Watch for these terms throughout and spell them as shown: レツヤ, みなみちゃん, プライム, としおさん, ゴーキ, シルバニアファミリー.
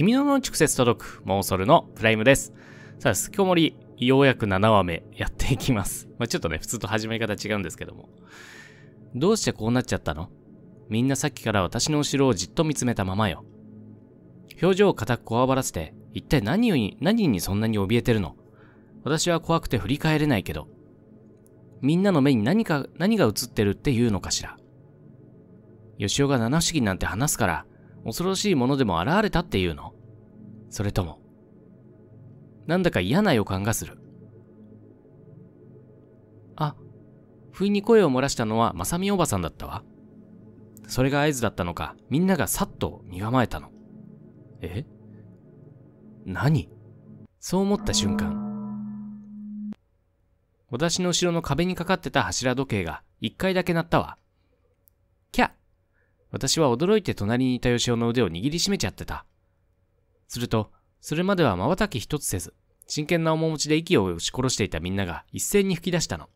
君の直接届くモンソルのプライムです。さあ、スキョモリ、ようやく7話目やっていきます。まあ、ちょっとね、普通と始め方違うんですけども。どうしてこうなっちゃったの？みんなさっきから私の後ろをじっと見つめたままよ。表情を固くこわばらせて、一体何にそんなに怯えてるの？私は怖くて振り返れないけど。みんなの目に何が映ってるっていうのかしら。吉尾が七不思議なんて話すから、恐ろしいものでも現れたっていうの？それとも、なんだか嫌な予感がする。あ、不意に声を漏らしたのはまさみおばさんだったわ。それが合図だったのか、みんながさっと身構えたの。え？何？そう思った瞬間、私の後ろの壁にかかってた柱時計が一回だけ鳴ったわ。キャ！私は驚いて隣にいた吉尾の腕を握りしめちゃってた。すると、それまでは瞬き一つせず、真剣な面持ちで息を押し殺していたみんなが一斉に吹き出したの。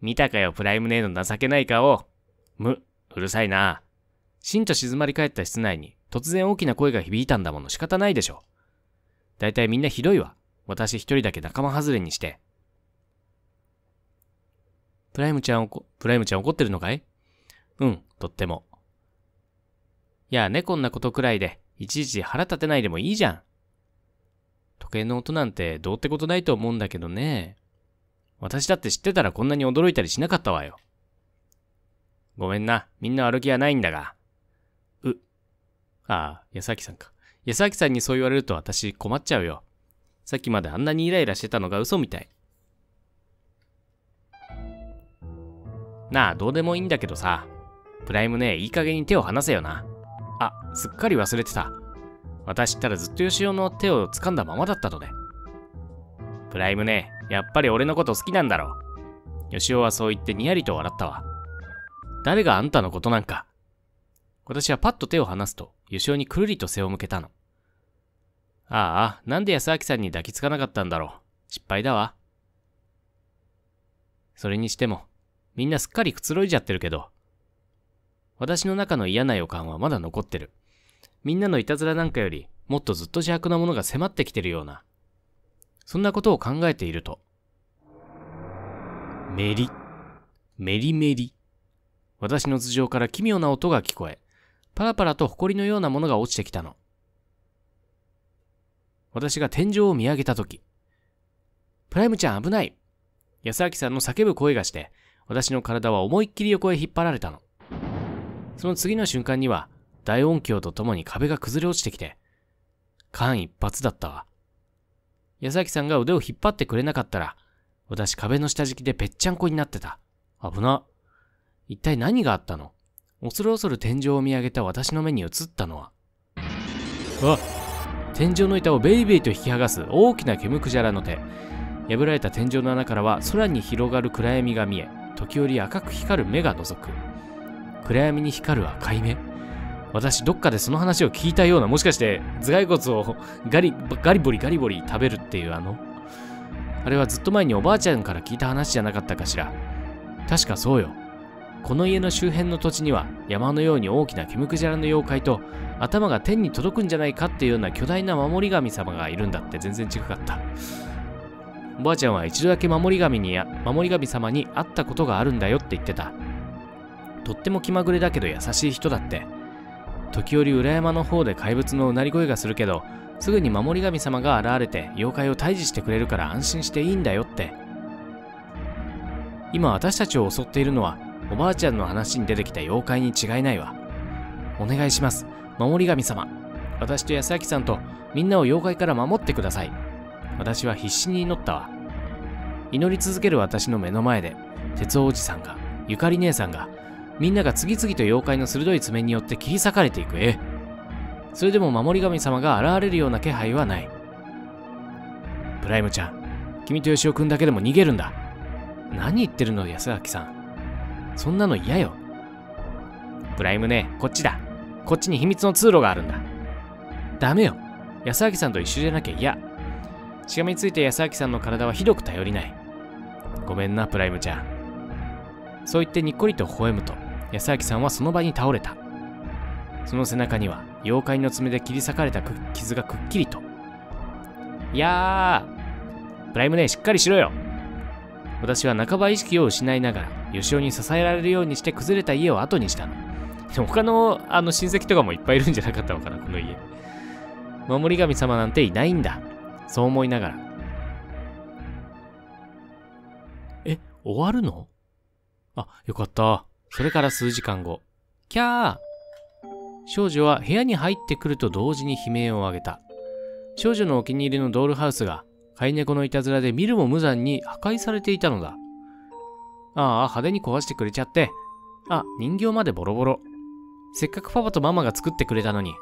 見たかよ、プライムネーの情けない顔。うるさいな。しんと静まり返った室内に突然大きな声が響いたんだもの仕方ないでしょ。だいたいみんなひどいわ。私一人だけ仲間外れにして。プライムちゃん怒ってるのかい？うん、とっても。いやね、こんなことくらいで、いちいち腹立てないでもいいじゃん。時計の音なんてどうってことないと思うんだけどね。私だって知ってたらこんなに驚いたりしなかったわよ。ごめんな、みんな悪気はないんだが。ああ、安明さんか。安明さんにそう言われると私困っちゃうよ。さっきまであんなにイライラしてたのが嘘みたい。なあ、どうでもいいんだけどさ。プライムね、いい加減に手を離せよな。あ、すっかり忘れてた。私ったらずっと吉尾の手を掴んだままだったのね。プライムね、やっぱり俺のこと好きなんだろう。吉尾はそう言ってにやりと笑ったわ。誰があんたのことなんか。私はパッと手を離すと、吉尾にくるりと背を向けたの。ああ、なんで安明さんに抱きつかなかったんだろう。失敗だわ。それにしても、みんなすっかりくつろいじゃってるけど、私の中の嫌な予感はまだ残ってる。みんなのいたずらなんかより、もっとずっと邪悪なものが迫ってきてるような。そんなことを考えていると、メリメリ。私の頭上から奇妙な音が聞こえ、パラパラと埃のようなものが落ちてきたの。私が天井を見上げたとき、プライムちゃん危ない！安明さんの叫ぶ声がして、私の体は思いっきり横へ引っ張られたの。その次の瞬間には、大音響とともに壁が崩れ落ちてきて、間一髪だったわ。安明さんが腕を引っ張ってくれなかったら、私壁の下敷きでぺっちゃんこになってた。危な。一体何があったの？恐る恐る天井を見上げた私の目に映ったのは、天井の板をベリベリと引き剥がす大きな毛むくじゃらの手。破られた天井の穴からは空に広がる暗闇が見え、時折赤く光る目が覗く。暗闇に光る赤い目。私どっかでその話を聞いたような、もしかして頭蓋骨をガリボリ食べるっていうあれはずっと前におばあちゃんから聞いた話じゃなかったかしら。確かそうよ。この家の周辺の土地には山のように大きな毛むくじゃらの妖怪と、頭が天に届くんじゃないかっていうような巨大な守り神様がいるんだって。全然違かった。おばあちゃんは一度だけ守り神様に会ったことがあるんだよって言ってた。とっても気まぐれだけど優しい人だって。時折裏山の方で怪物のうなり声がするけど、すぐに守り神様が現れて妖怪を退治してくれるから安心していいんだよって。今私たちを襲っているのはおばあちゃんの話に出てきた妖怪に違いないわ。お願いします、守り神様。私と安明さんとみんなを妖怪から守ってください。私は必死に祈ったわ。祈り続ける私の目の前で、鉄尾おじさんが、ゆかり姉さんが、みんなが次々と妖怪の鋭い爪によって切り裂かれていく。それでも守り神様が現れるような気配はない。プライムちゃん、君と吉尾くんだけでも逃げるんだ。何言ってるの、安明さん。そんなの嫌よ。プライムね、こっちだ。こっちに秘密の通路があるんだ。ダメよ。安明さんと一緒じゃなきゃ嫌。しがみついて安明さんの体はひどく頼りない。ごめんな、プライムちゃん。そう言ってにっこりと微笑むと、安明さんはその場に倒れた。その背中には妖怪の爪で切り裂かれた傷がくっきりと。いやー、プライムね、しっかりしろよ。私は半ば意識を失いながら、よしおに支えられるようにして崩れた家を後にしたの。でも他の親戚とかもいっぱいいるんじゃなかったのかな、この家。守り神様なんていないんだ。そう思いながら。え、終わるの？あ、よかった。それから数時間後。キャー！少女は部屋に入ってくると同時に悲鳴を上げた。少女のお気に入りのドールハウスが、飼い猫のいたずらで見るも無残に破壊されていたのだ。ああ、派手に壊してくれちゃって。あ、人形までボロボロ。せっかくパパとママが作ってくれたのに。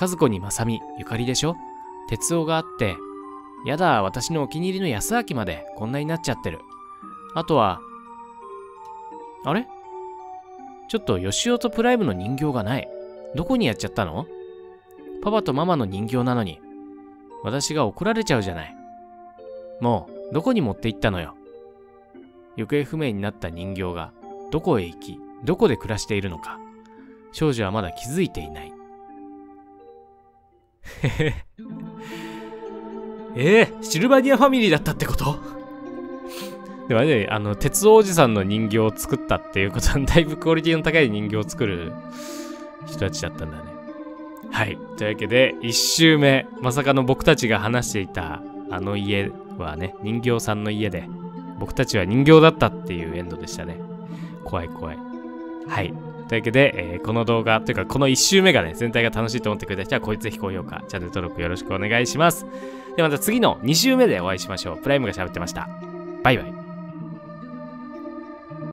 和子にまさみ、ゆかりでしょ？鉄夫があって、やだ、私のお気に入りの安明までこんなになっちゃってる。あとは、あれ？ちょっとよしおとプライムの人形がない。どこにやっちゃったの？パパとママの人形なのに。私が怒られちゃうじゃない。もう、どこに持って行ったのよ。行方不明になった人形が、どこへ行き、どこで暮らしているのか。少女はまだ気づいていない。へへ。シルバニアファミリーだったってこと？でもね、鉄おじさんの人形を作ったっていうことは、だいぶクオリティの高い人形を作る人たちだったんだね。はい。というわけで、1周目。まさかの僕たちが話していた、あの家はね、人形さんの家で、僕たちは人形だったっていうエンドでしたね。怖い怖い。はい。というわけで、この動画というかこの1周目がね、全体が楽しいと思ってくれた人は、こいつぜひ高評価、チャンネル登録よろしくお願いします。ではまた次の2周目でお会いしましょう。プライムが喋ってました。バイバイ。